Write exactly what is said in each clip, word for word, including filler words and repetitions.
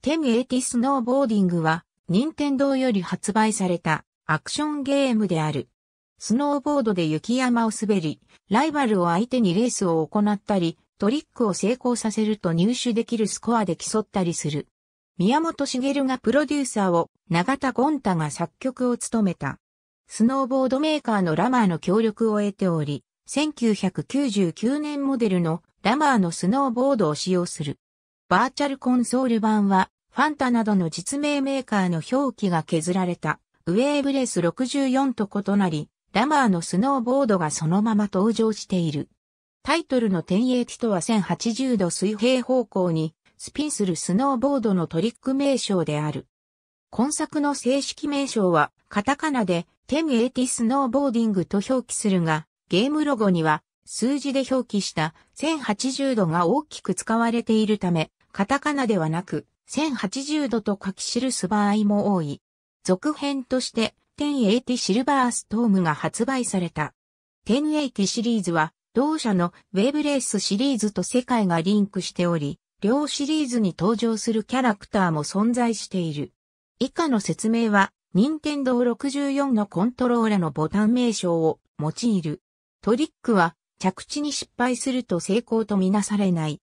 テンエイティスノーボーディングは、任天堂より発売されたアクションゲームである。スノーボードで雪山を滑り、ライバルを相手にレースを行ったり、トリックを成功させると入手できるスコアで競ったりする。宮本茂がプロデューサーを、永田ゴン太が作曲を務めた。スノーボードメーカーのLamarの協力を得ており、せんきゅうひゃくきゅうじゅうきゅうねんモデルのLamarのスノーボードを使用する。バーチャルコンソール版は、ファンタなどの実名メーカーの表記が削られた、ウェーブレスろくじゅうよんと異なり、Lamarのスノーボードがそのまま登場している。タイトルのテンエイティとはせんはちじゅうど水平方向にスピンするスノーボードのトリック名称である。今作の正式名称はカタカナでテンエイティスノーボーディングと表記するが、ゲームロゴには数字で表記したせんはちじゅうどが大きく使われているため、カタカナではなくせんはちじゅうどと書き記す場合も多い。続編としてテンエイティシルバーストームが発売された。テンエイティシリーズは同社のウェーブレースシリーズと世界がリンクしており、両シリーズに登場するキャラクターも存在している。以下の説明は、任天堂ろくじゅうよんのコントローラのボタン名称を用いる。トリックは、着地に失敗すると成功とみなされない。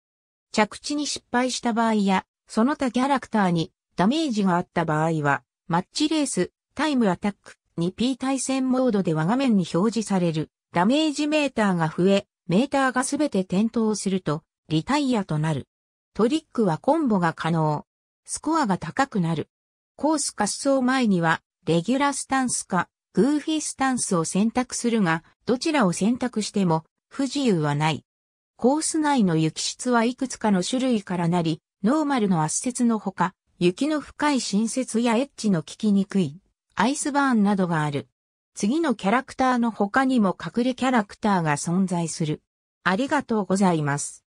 着地に失敗した場合や、その他キャラクターにダメージがあった場合は、マッチレース、タイムアタック、ツーピー 対戦モードでは画面に表示されるダメージメーターが増え、メーターがすべて点灯するとリタイアとなる。トリックはコンボが可能。スコアが高くなる。コース滑走前にはレギュラースタンスかグーフィースタンスを選択するが、どちらを選択しても不自由はない。コース内の雪質はいくつかの種類からなり、ノーマルの圧雪のほか、雪の深い新雪やエッジの効きにくいアイスバーンなどがある。次のキャラクターの他にも隠れキャラクターが存在する。ありがとうございます。